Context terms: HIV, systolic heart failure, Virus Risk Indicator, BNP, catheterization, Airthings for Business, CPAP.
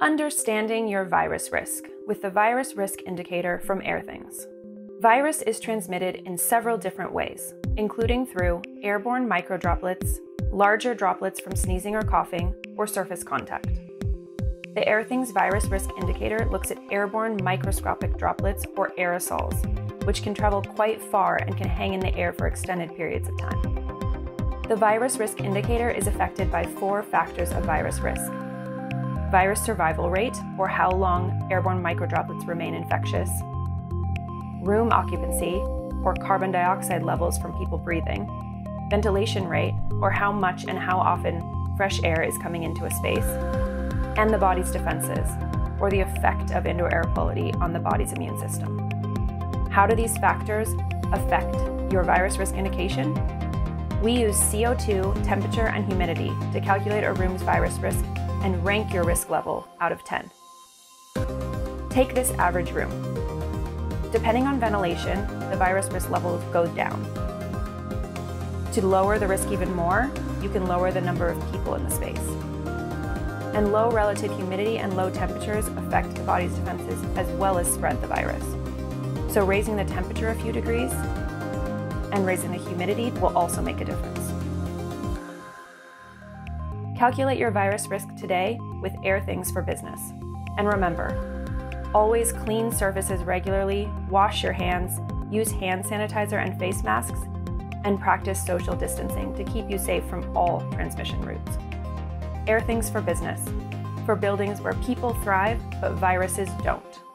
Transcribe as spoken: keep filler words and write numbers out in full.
Understanding your virus risk with the Virus Risk Indicator from Airthings. Virus is transmitted in several different ways, including through airborne microdroplets, larger droplets from sneezing or coughing, or surface contact. The Airthings Virus Risk Indicator looks at airborne microscopic droplets, or aerosols, which can travel quite far and can hang in the air for extended periods of time. The Virus Risk Indicator is affected by four factors of virus risk: virus survival rate, or how long airborne microdroplets remain infectious; room occupancy, or carbon dioxide levels from people breathing; ventilation rate, or how much and how often fresh air is coming into a space; and the body's defenses, or the effect of indoor air quality on the body's immune system. How do these factors affect your virus risk indication? We use C O two, temperature, and humidity to calculate a room's virus risk and rank your risk level out of ten. Take this average room. Depending on ventilation, the virus risk levels go down. To lower the risk even more, you can lower the number of people in the space. And low relative humidity and low temperatures affect the body's defenses as well as spread the virus. So raising the temperature a few degrees and raising the humidity will also make a difference. Calculate your virus risk today with Airthings for Business. And remember, always clean surfaces regularly, wash your hands, use hand sanitizer and face masks, and practice social distancing to keep you safe from all transmission routes. Airthings for Business, for buildings where people thrive but viruses don't.